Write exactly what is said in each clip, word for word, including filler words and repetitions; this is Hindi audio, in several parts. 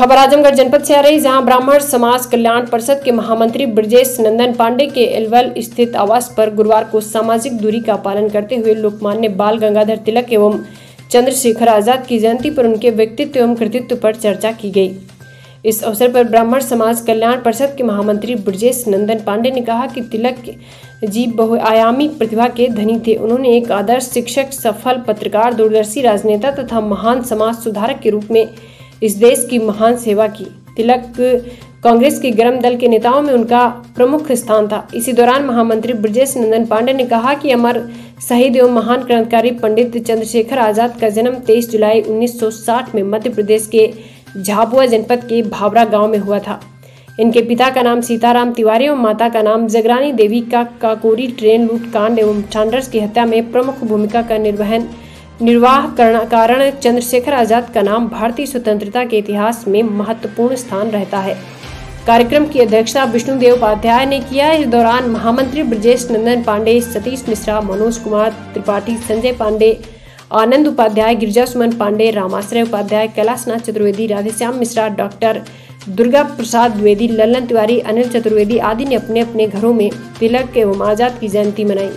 खबर आजमगढ़ जनपद से आ रही, जहां ब्राह्मण समाज कल्याण परिषद के महामंत्री ब्रजेश नंदन पांडे के एलवल स्थित आवास पर गुरुवार को सामाजिक दूरी का पालन करते हुए लोकमान्य बाल गंगाधर तिलक एवं चंद्रशेखर आजाद की जयंती पर उनके व्यक्तित्व एवं कृतित्व पर चर्चा की गई। इस अवसर पर ब्राह्मण समाज कल्याण परिषद के महामंत्री ब्रजेश नंदन पांडे ने कहा कि तिलक जी बहुआयामी प्रतिभा के धनी थे। उन्होंने एक आदर्श शिक्षक, सफल पत्रकार, दूरदर्शी राजनेता तथा महान समाज सुधारक के रूप में इस देश की महान सेवा की। तिलक कांग्रेस के गर्म दल के नेताओं में उनका प्रमुख स्थान था। इसी दौरान महामंत्री ब्रजेश नंदन पांडे ने कहा कि अमर शहीद एवं महान क्रांतिकारी पंडित चंद्रशेखर आजाद का जन्म तेईस जुलाई उन्नीस सौ साठ में मध्य प्रदेश के झाबुआ जनपद के भावरा गांव में हुआ था। इनके पिता का नाम सीताराम तिवारी एवं माता का नाम जगरानी देवी का काकोरी ट्रेन लूट कांड एवं छांडर्स की हत्या में प्रमुख भूमिका का निर्वहन निर्वाह कारण चंद्रशेखर आजाद का नाम भारतीय स्वतंत्रता के इतिहास में महत्वपूर्ण स्थान रहता है। कार्यक्रम की अध्यक्षता विष्णुदेव उपाध्याय ने किया। इस दौरान महामंत्री ब्रजेश नंदन पांडे, सतीश मिश्रा, मनोज कुमार त्रिपाठी, संजय पांडे, आनंद उपाध्याय, गिरजासुमन पांडे, रामाश्रय उपाध्याय, कैलाशनाथ चतुर्वेदी, राधेश्याम मिश्रा, डॉक्टर दुर्गा प्रसाद द्विवेदी, लल्लन तिवारी, अनिल चतुर्वेदी आदि ने अपने अपने घरों में तिलक एवं आजाद की जयंती मनाई।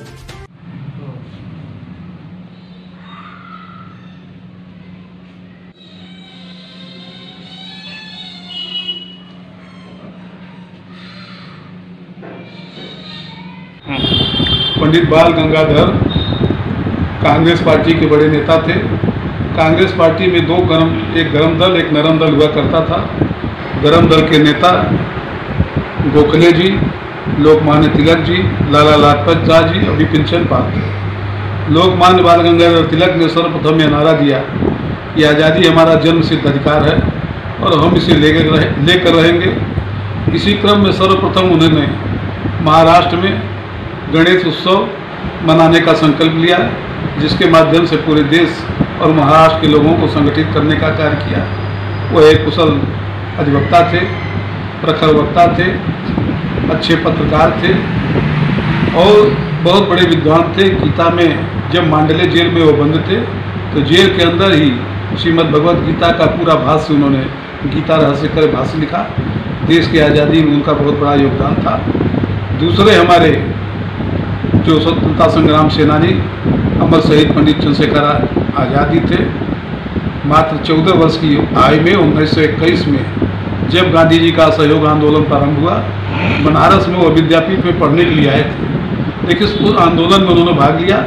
पंडित बाल गंगाधर कांग्रेस पार्टी के बड़े नेता थे। कांग्रेस पार्टी में दो गरम एक गरम दल एक नरम दल हुआ करता था। गरम दल के नेता गोखले जी, लोकमान्य तिलक जी, लाला लाजपत राय जी और विपिन चंद पाल थे। लोकमान्य बाल गंगाधर तिलक ने सर्वप्रथम यह नारा दिया कि आज़ादी हमारा जन्मसिद्ध अधिकार है और हम इसे लेकर रहे लेकर रहेंगे। इसी क्रम में सर्वप्रथम उन्होंने महाराष्ट्र में गणेश उत्सव मनाने का संकल्प लिया, जिसके माध्यम से पूरे देश और महाराष्ट्र के लोगों को संगठित करने का कार्य किया। वह एक कुशल अधिवक्ता थे, प्रखर वक्ता थे, अच्छे पत्रकार थे और बहुत बड़े विद्वान थे। गीता में जब मांडले जेल में वो बंद थे तो जेल के अंदर ही श्रीमद् भगवद गीता का पूरा भाष्य उन्होंने गीता रहस्य कर भाष्य लिखा। देश की आज़ादी में उनका बहुत बड़ा योगदान था। दूसरे हमारे जो स्वतंत्रता संग्राम सेनानी अमर शहीद पंडित चंद्रशेखर आज़ादी थे। मात्र चौदह वर्ष की आयु में उन्नीस सौ इक्कीस में जब गांधी जी का असहयोग आंदोलन प्रारंभ हुआ, बनारस में वो विद्यापीठ में पढ़ने के लिए आए थे, लेकिन उस आंदोलन में उन्होंने भाग लिया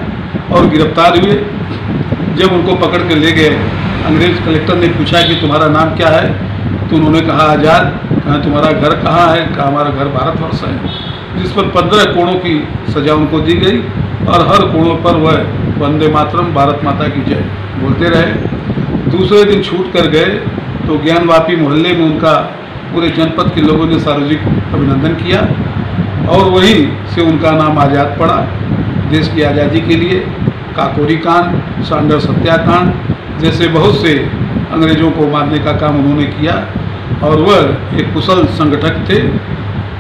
और गिरफ्तार हुए। जब उनको पकड़ कर ले गए, अंग्रेज कलेक्टर ने पूछा कि तुम्हारा नाम क्या है, तो उन्होंने कहा आज़ाद। कहा तुम्हारा घर कहाँ है? कहा हमारा घर भारतवर्ष है। जिस पर पंद्रह कोड़ों की सजा उनको दी गई और हर कोड़ों पर वह वंदे मातरम, भारत माता की जय बोलते रहे। दूसरे दिन छूट कर गए तो ज्ञानवापी मोहल्ले में उनका पूरे जनपद के लोगों ने सार्वजनिक अभिनंदन किया और वहीं से उनका नाम आज़ाद पड़ा। देश की आज़ादी के लिए काकोरी कांड, सांडर्स हत्याकांड जैसे बहुत से अंग्रेज़ों को मारने का काम उन्होंने किया और वह एक कुशल संगठक थे।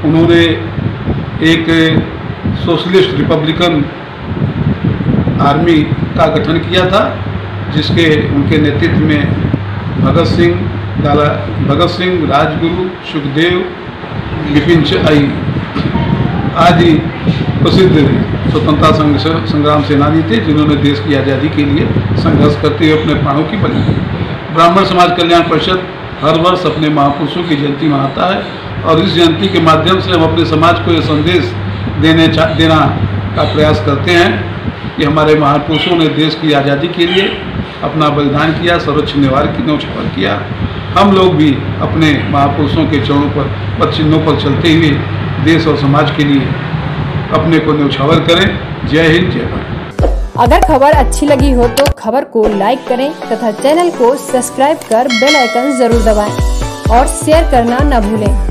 उन्होंने एक सोशलिस्ट रिपब्लिकन आर्मी का गठन किया था, जिसके उनके नेतृत्व में भगत सिंह लाला भगत सिंह राजगुरु, सुखदेव, विपिन चंद आदि प्रसिद्ध स्वतंत्रता संग्राम सेनानी थे, जिन्होंने देश की आज़ादी के लिए संघर्ष करते हुए अपने प्राणों की बलि दी। ब्राह्मण समाज कल्याण परिषद हर वर्ष अपने महापुरुषों की जयंती मनाता है और इस जयंती के माध्यम से हम अपने समाज को यह संदेश देने देना का प्रयास करते हैं कि हमारे महापुरुषों ने देश की आज़ादी के लिए अपना बलिदान किया, सर्वोच्च निवार की नौछावर किया। हम लोग भी अपने महापुरुषों के चरणों पर पद चिन्हों पर चलते हुए देश और समाज के लिए अपने को नौछावर करें। जय हिंद, जय भारत। अगर खबर अच्छी लगी हो तो खबर को लाइक करें तथा चैनल को सब्सक्राइब कर बेल आइकन जरूर दबाएं और शेयर करना न भूलें।